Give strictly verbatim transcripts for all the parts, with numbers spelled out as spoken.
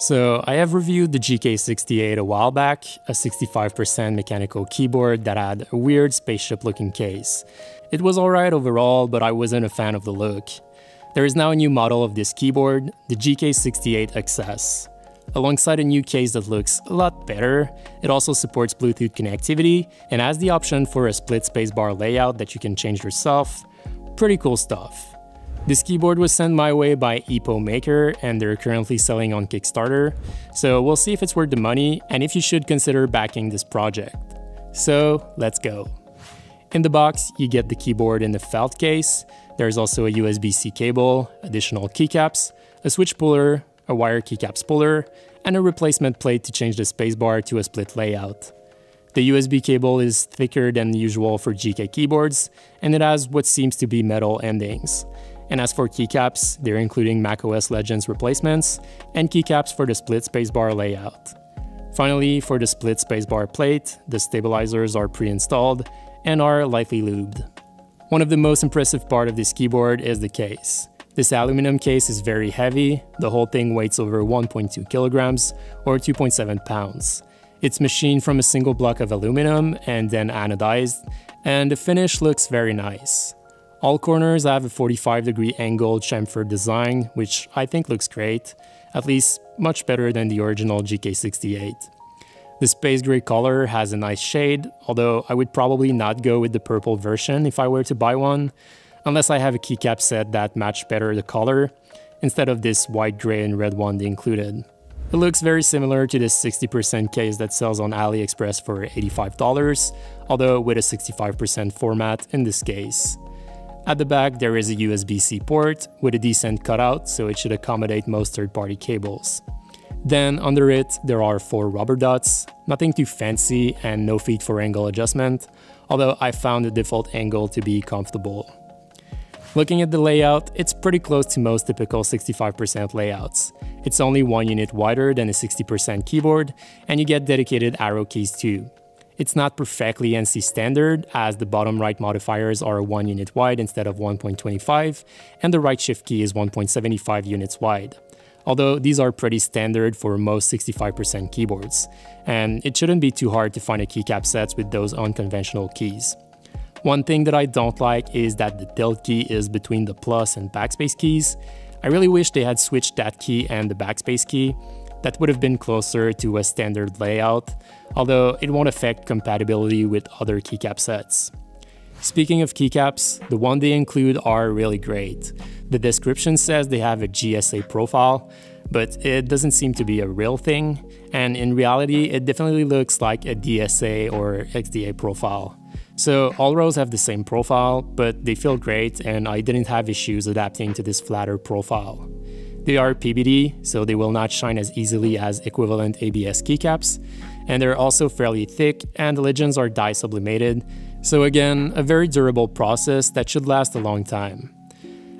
So I have reviewed the G K sixty-eight a while back, a sixty-five percent mechanical keyboard that had a weird spaceship-looking case. It was alright overall, but I wasn't a fan of the look. There is now a new model of this keyboard, the G K sixty-eight X S. Alongside a new case that looks a lot better, it also supports Bluetooth connectivity and has the option for a split spacebar layout that you can change yourself. Pretty cool stuff. This keyboard was sent my way by Epomaker, and they're currently selling on Kickstarter, so we'll see if it's worth the money and if you should consider backing this project. So let's go. In the box, you get the keyboard in the felt case. There's also a U S B C cable, additional keycaps, a switch puller, a wire keycaps puller, and a replacement plate to change the spacebar to a split layout. The U S B cable is thicker than usual for G K keyboards, and it has what seems to be metal endings. And as for keycaps, they're including macOS Legends replacements and keycaps for the split spacebar layout. Finally, for the split spacebar plate, the stabilizers are pre-installed and are lightly lubed. One of the most impressive part of this keyboard is the case. This aluminum case is very heavy. The whole thing weighs over one point two kilograms or two point seven pounds. It's machined from a single block of aluminum and then anodized, and the finish looks very nice. All corners have a forty-five degree angled chamfer design, which I think looks great, at least much better than the original G K sixty-eight. The space gray color has a nice shade, although I would probably not go with the purple version if I were to buy one, unless I have a keycap set that match better the color, instead of this white, gray and red one they included. It looks very similar to this sixty percent case that sells on AliExpress for eighty-five dollars, although with a sixty-five percent format in this case. At the back, there is a U S B C port with a decent cutout, so it should accommodate most third-party cables. Then, under it, there are four rubber dots, nothing too fancy and no feet for angle adjustment, although I found the default angle to be comfortable. Looking at the layout, it's pretty close to most typical sixty-five percent layouts. It's only one unit wider than a sixty percent keyboard, and you get dedicated arrow keys too. It's not perfectly N C standard, as the bottom right modifiers are one unit wide instead of one point two five, and the right shift key is one point seven five units wide. Although these are pretty standard for most sixty-five percent keyboards, and it shouldn't be too hard to find a keycap set with those unconventional keys. One thing that I don't like is that the tilt key is between the plus and backspace keys. I really wish they had switched that key and the backspace key. That would have been closer to a standard layout, although it won't affect compatibility with other keycap sets. Speaking of keycaps, the ones they include are really great. The description says they have a G S A profile, but it doesn't seem to be a real thing, and in reality it definitely looks like a D S A or X D A profile. So all rows have the same profile, but they feel great and I didn't have issues adapting to this flatter profile. They are P B T, so they will not shine as easily as equivalent A B S keycaps, and they're also fairly thick, and the legends are dye sublimated, so again, a very durable process that should last a long time.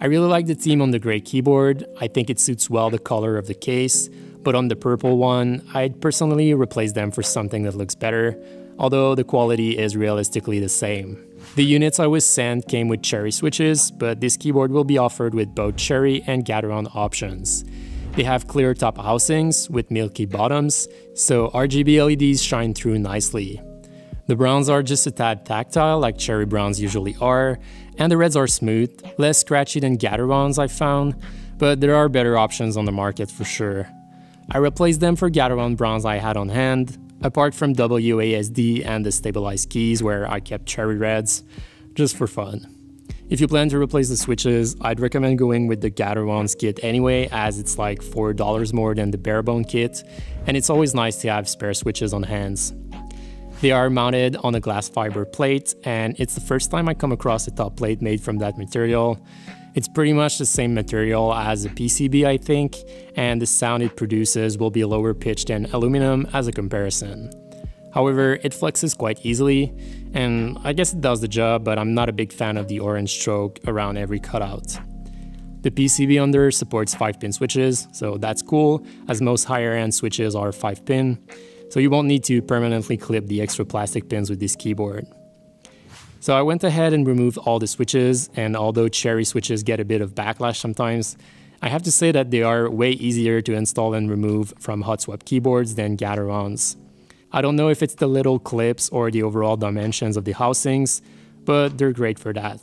I really like the theme on the grey keyboard. I think it suits well the color of the case, but on the purple one, I'd personally replace them for something that looks better, although the quality is realistically the same. The units I was sent came with Cherry switches, but this keyboard will be offered with both Cherry and Gateron options. They have clear top housings with milky bottoms, so R G B L E Ds shine through nicely. The browns are just a tad tactile, like Cherry browns usually are, and the reds are smooth, less scratchy than Gaterons I found, but there are better options on the market for sure. I replaced them for Gateron browns I had on hand, apart from W A S D and the stabilized keys where I kept Cherry reds, just for fun. If you plan to replace the switches, I'd recommend going with the Gaterons kit anyway, as it's like four dollars more than the barebone kit, and it's always nice to have spare switches on hands. They are mounted on a glass fiber plate, and it's the first time I come across a top plate made from that material. It's pretty much the same material as a P C B, I think, and the sound it produces will be a lower pitch than aluminum as a comparison. However, it flexes quite easily, and I guess it does the job, but I'm not a big fan of the orange stroke around every cutout. The P C B under supports five pin switches, so that's cool, as most higher-end switches are five pin, so you won't need to permanently clip the extra plastic pins with this keyboard. So I went ahead and removed all the switches, and although Cherry switches get a bit of backlash sometimes, I have to say that they are way easier to install and remove from hot swap keyboards than Gatorons. I don't know if it's the little clips or the overall dimensions of the housings, but they're great for that.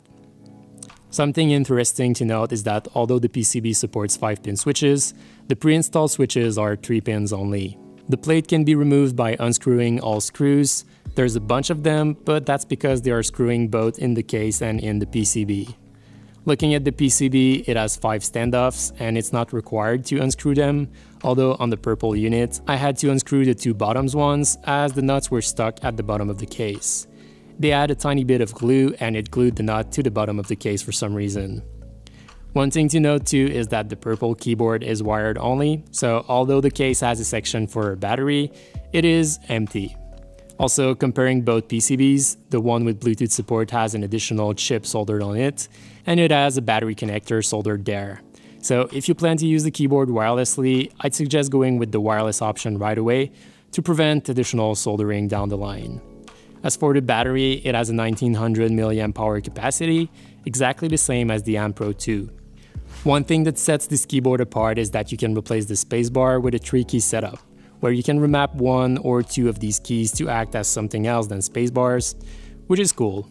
Something interesting to note is that although the P C B supports five pin switches, the pre-installed switches are three pins only. The plate can be removed by unscrewing all screws. There's a bunch of them, but that's because they are screwing both in the case and in the P C B. Looking at the P C B, it has five standoffs and it's not required to unscrew them, although on the purple unit, I had to unscrew the two bottoms ones as the nuts were stuck at the bottom of the case. They had a tiny bit of glue and it glued the nut to the bottom of the case for some reason. One thing to note too is that the purple keyboard is wired only, so although the case has a section for a battery, it is empty. Also, comparing both P C Bs, the one with Bluetooth support has an additional chip soldered on it, and it has a battery connector soldered there. So if you plan to use the keyboard wirelessly, I'd suggest going with the wireless option right away to prevent additional soldering down the line. As for the battery, it has a nineteen hundred milliamp hour capacity, exactly the same as the Ampro two. One thing that sets this keyboard apart is that you can replace the spacebar with a three key setup, where you can remap one or two of these keys to act as something else than spacebars, which is cool.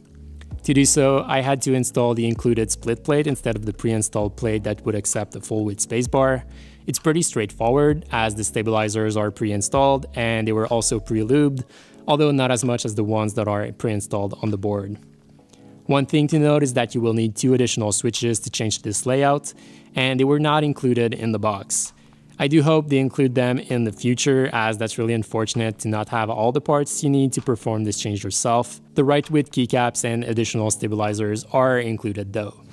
To do so, I had to install the included split plate instead of the pre-installed plate that would accept a full-width spacebar. It's pretty straightforward, as the stabilizers are pre-installed and they were also pre-lubed, although not as much as the ones that are pre-installed on the board. One thing to note is that you will need two additional switches to change this layout, and they were not included in the box. I do hope they include them in the future, as that's really unfortunate to not have all the parts you need to perform this change yourself. The right width keycaps and additional stabilizers are included though.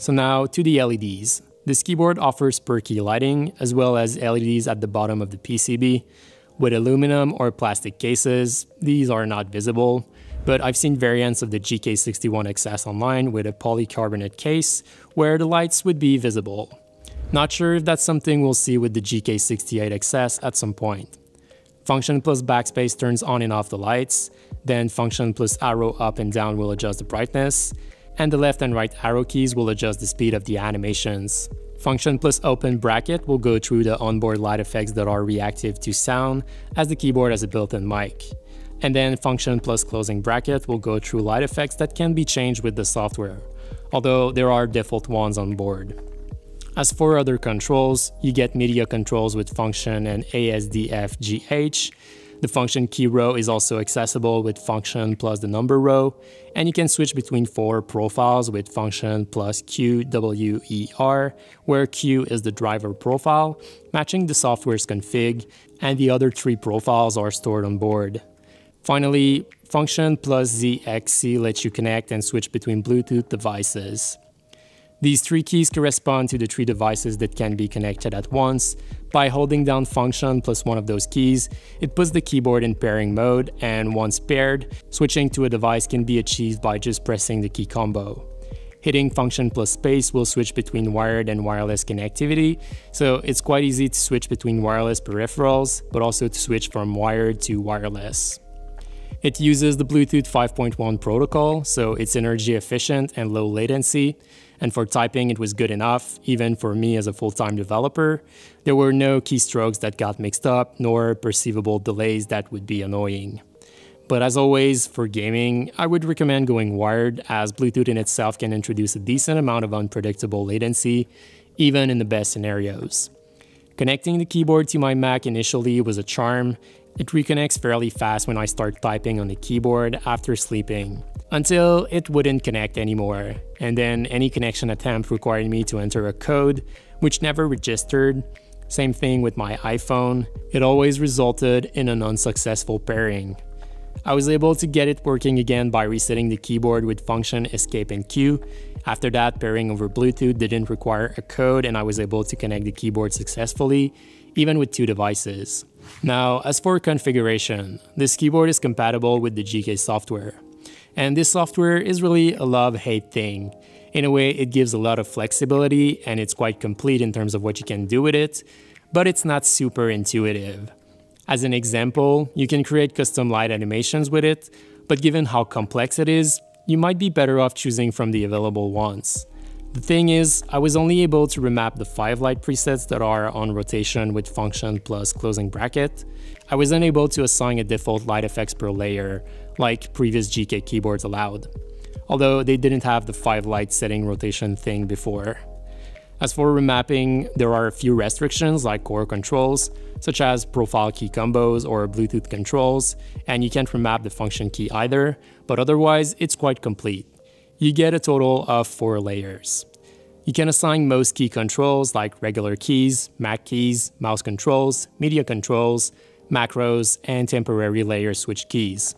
So now to the L E Ds. This keyboard offers per-key lighting, as well as L E Ds at the bottom of the P C B. With aluminum or plastic cases, these are not visible, but I've seen variants of the G K sixty-one X S online with a polycarbonate case, where the lights would be visible. Not sure if that's something we'll see with the G K sixty-eight X S at some point. Function plus backspace turns on and off the lights, then function plus arrow up and down will adjust the brightness, and the left and right arrow keys will adjust the speed of the animations. Function plus open bracket will go through the onboard light effects that are reactive to sound, as the keyboard has a built-in mic. And then function plus closing bracket will go through light effects that can be changed with the software, although there are default ones on board. As for other controls, you get media controls with function and A S D F G H. The function key row is also accessible with function plus the number row, and you can switch between four profiles with function plus Q W E R, where Q is the driver profile, matching the software's config, and the other three profiles are stored on board. Finally, function plus Z X C lets you connect and switch between Bluetooth devices. These three keys correspond to the three devices that can be connected at once. By holding down function plus one of those keys, it puts the keyboard in pairing mode, and once paired, switching to a device can be achieved by just pressing the key combo. Hitting function plus space will switch between wired and wireless connectivity, so it's quite easy to switch between wireless peripherals, but also to switch from wired to wireless. It uses the Bluetooth five point one protocol, so it's energy efficient and low latency. And for typing, it was good enough, even for me as a full-time developer. There were no keystrokes that got mixed up, nor perceivable delays that would be annoying. But as always, for gaming, I would recommend going wired, as Bluetooth in itself can introduce a decent amount of unpredictable latency, even in the best scenarios. Connecting the keyboard to my Mac initially was a charm, It reconnects fairly fast when I start typing on the keyboard after sleeping, until it wouldn't connect anymore, and then any connection attempt required me to enter a code, which never registered. Same thing with my iPhone, it always resulted in an unsuccessful pairing. I was able to get it working again by resetting the keyboard with function escape and Q. After that, pairing over Bluetooth didn't require a code and I was able to connect the keyboard successfully, even with two devices. Now, as for configuration, this keyboard is compatible with the G K software. And this software is really a love-hate thing. In a way, it gives a lot of flexibility and it's quite complete in terms of what you can do with it, but it's not super intuitive. As an example, you can create custom light animations with it, but given how complex it is, you might be better off choosing from the available ones. The thing is, I was only able to remap the five light presets that are on rotation with function plus closing bracket. I was unable to assign a default light effects per layer, like previous G K keyboards allowed. Although they didn't have the five light setting rotation thing before. As for remapping, there are a few restrictions like core controls, such as profile key combos or Bluetooth controls, and you can't remap the function key either, but otherwise it's quite complete. You get a total of four layers. You can assign most key controls like regular keys, Mac keys, mouse controls, media controls, macros, and temporary layer switch keys.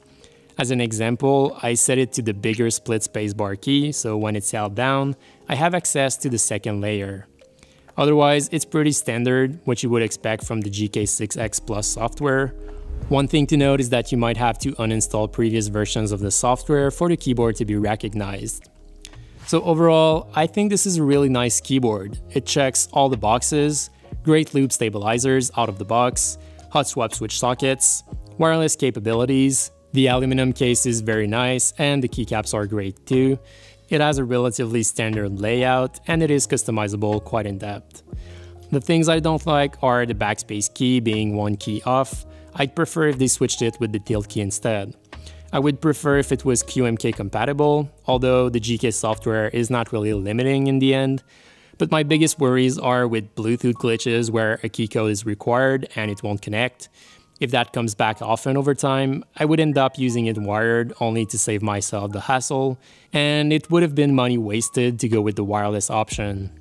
As an example, I set it to the bigger split spacebar key, so when it's held down, I have access to the second layer. Otherwise, it's pretty standard, what you would expect from the G K six X plus software. One thing to note is that you might have to uninstall previous versions of the software for the keyboard to be recognized. So overall, I think this is a really nice keyboard. It checks all the boxes, great loop stabilizers out of the box, hot swap switch sockets, wireless capabilities, the aluminum case is very nice and the keycaps are great too. It has a relatively standard layout and it is customizable quite in depth. The things I don't like are the backspace key being one key off. I'd prefer if they switched it with the tilt key instead. I would prefer if it was Q M K compatible, although the G K software is not really limiting in the end. But my biggest worries are with Bluetooth glitches where a key code is required and it won't connect. If that comes back often over time, I would end up using it wired only to save myself the hassle, and it would have been money wasted to go with the wireless option.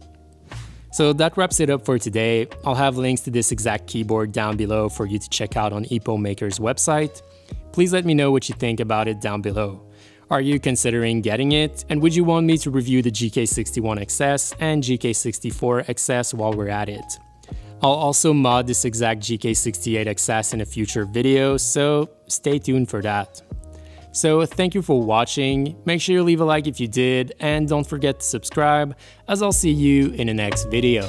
So that wraps it up for today. I'll have links to this exact keyboard down below for you to check out on Epomaker's website. Please let me know what you think about it down below. Are you considering getting it? And would you want me to review the G K sixty-one X S and G K sixty-four X S while we're at it? I'll also mod this exact G K sixty-eight X S in a future video, so stay tuned for that. So thank you for watching, make sure you leave a like if you did, and don't forget to subscribe, as I'll see you in the next video.